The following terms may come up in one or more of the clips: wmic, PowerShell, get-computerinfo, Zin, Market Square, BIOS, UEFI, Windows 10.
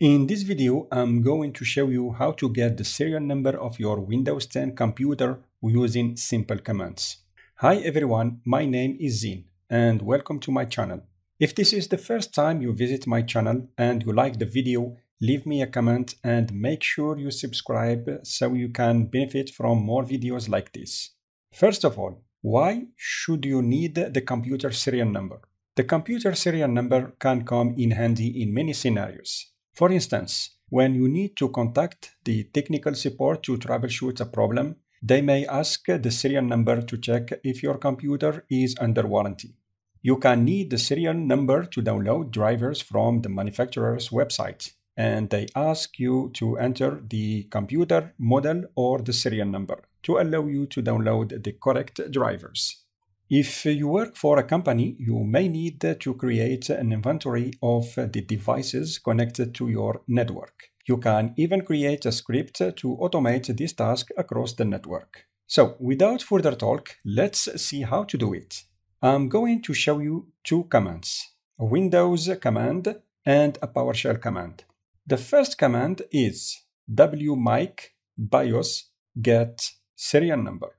In this video, I'm going to show you how to get the serial number of your Windows 10 computer using simple commands. Hi everyone, my name is Zin and welcome to my channel. If this is the first time you visit my channel and you like the video, leave me a comment and make sure you subscribe so you can benefit from more videos like this. First of all, why should you need the computer serial number? The computer serial number can come in handy in many scenarios. For instance, when you need to contact the technical support to troubleshoot a problem, they may ask the serial number to check if your computer is under warranty. You can need the serial number to download drivers from the manufacturer's website, and they ask you to enter the computer model or the serial number to allow you to download the correct drivers. If you work for a company, you may need to create an inventory of the devices connected to your network. You can even create a script to automate this task across the network. So, without further talk, let's see how to do it. I'm going to show you two commands, a Windows command and a PowerShell command. The first command is wmic BIOS get serial number.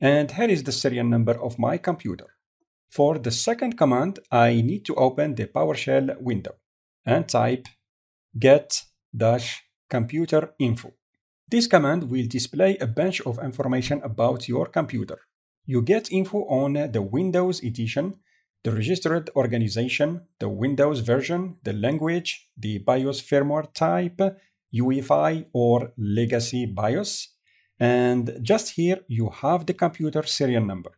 And here is the serial number of my computer. For the second command, I need to open the PowerShell window and type get-computerinfo. This command will display a bunch of information about your computer. You get info on the Windows edition, the registered organization, the Windows version, the language, the BIOS firmware type, UEFI or legacy BIOS. And just here you have the computer serial number.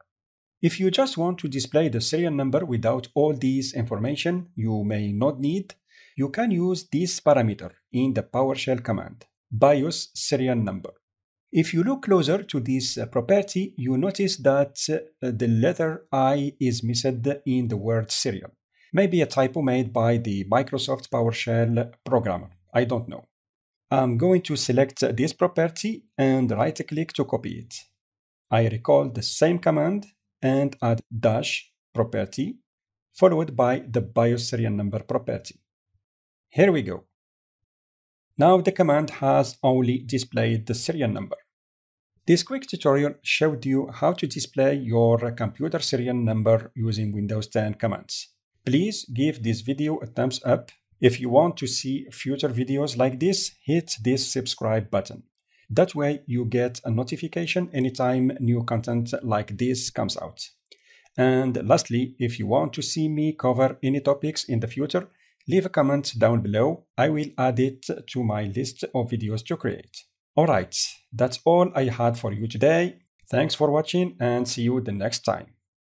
If you just want to display the serial number without all these information you may not need, you can use this parameter in the PowerShell command, BIOS serial number. If you look closer to this property, you notice that the letter I is missed in the word serial. Maybe a typo made by the Microsoft PowerShell programmer, I don't know. I'm going to select this property and right-click to copy it. I recall the same command and add dash property followed by the BIOS serial number property. Here we go. Now the command has only displayed the serial number. This quick tutorial showed you how to display your computer serial number using Windows 10 commands. Please give this video a thumbs up. If you want to see future videos like this, hit this subscribe button. That way you get a notification anytime new content like this comes out. And lastly, if you want to see me cover any topics in the future, leave a comment down below. I will add it to my list of videos to create. Alright, that's all I had for you today. Thanks for watching and see you the next time.